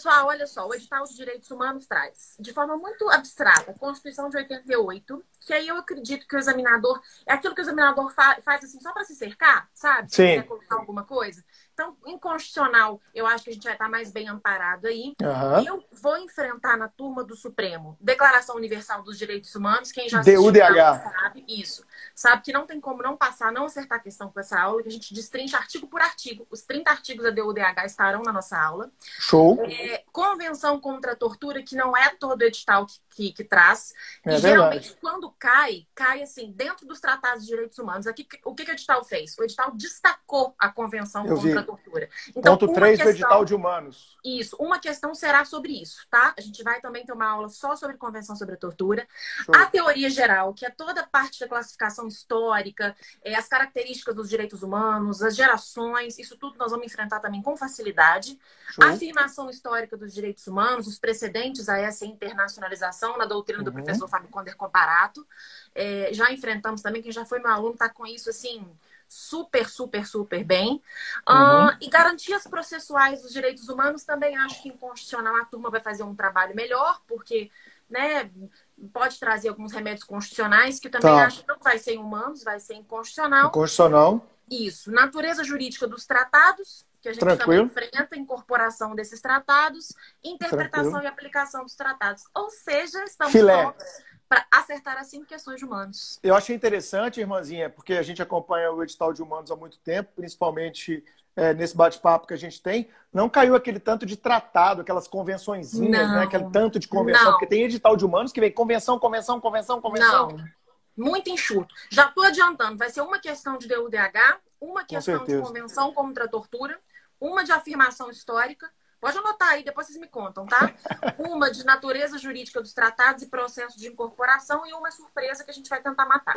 Pessoal, olha só, o edital de direitos humanos traz, de forma muito abstrata, a Constituição de 88, que aí eu acredito que o examinador, é aquilo que o examinador faz assim, só para se cercar, sabe? Se quer colocar alguma coisa. Então, em constitucional, eu acho que a gente vai estar mais bem amparado aí. Uhum. Eu vou enfrentar na turma do Supremo, Declaração Universal dos Direitos Humanos, quem já assistiu sabe isso. Sabe que não tem como não passar, não acertar a questão com essa aula, que a gente destrincha artigo por artigo. Os 30 artigos da D.U.D.H. estarão na nossa aula. Show! Convenção contra a tortura, que não é todo edital que traz. É e geralmente, quando cai assim, dentro dos tratados de direitos humanos. Aqui, o que o edital fez? O edital destacou a Convenção contra a tortura. Então, ponto 3 do edital de humanos. Isso. Uma questão será sobre isso, tá? A gente vai também ter uma aula só sobre Convenção sobre a Tortura. Show. A teoria geral, que é toda a parte da classificação histórica, as características dos direitos humanos, as gerações, isso tudo nós vamos enfrentar também com facilidade. Show. A afirmação histórica dos direitos humanos, os precedentes a essa internacionalização na doutrina do professor Fábio Konder Comparato. Já enfrentamos também, quem já foi meu aluno está com isso assim super bem. E garantias processuais dos direitos humanos também acho que em constitucional a turma vai fazer um trabalho melhor, porque né, pode trazer alguns remédios constitucionais que também acho que não vai ser em humanos, vai ser em constitucional. Isso. Natureza jurídica dos tratados, que a gente também enfrenta, incorporação desses tratados, interpretação e aplicação dos tratados. Ou seja, estamos prontos para acertar as 5 questões de humanos. Eu achei interessante, irmãzinha, porque a gente acompanha o edital de humanos há muito tempo, principalmente nesse bate-papo que a gente tem. Não caiu aquele tanto de tratado, aquelas convençõezinhas, né? Aquele tanto de convenção, porque tem edital de humanos que vem convenção. Não. Muito enxuto. Já estou adiantando, vai ser uma questão de D.U.D.H., uma questão de convenção contra a tortura, uma de afirmação histórica. Pode anotar aí, depois vocês me contam, tá? Uma de natureza jurídica dos tratados e processo de incorporação e uma surpresa que a gente vai tentar matar.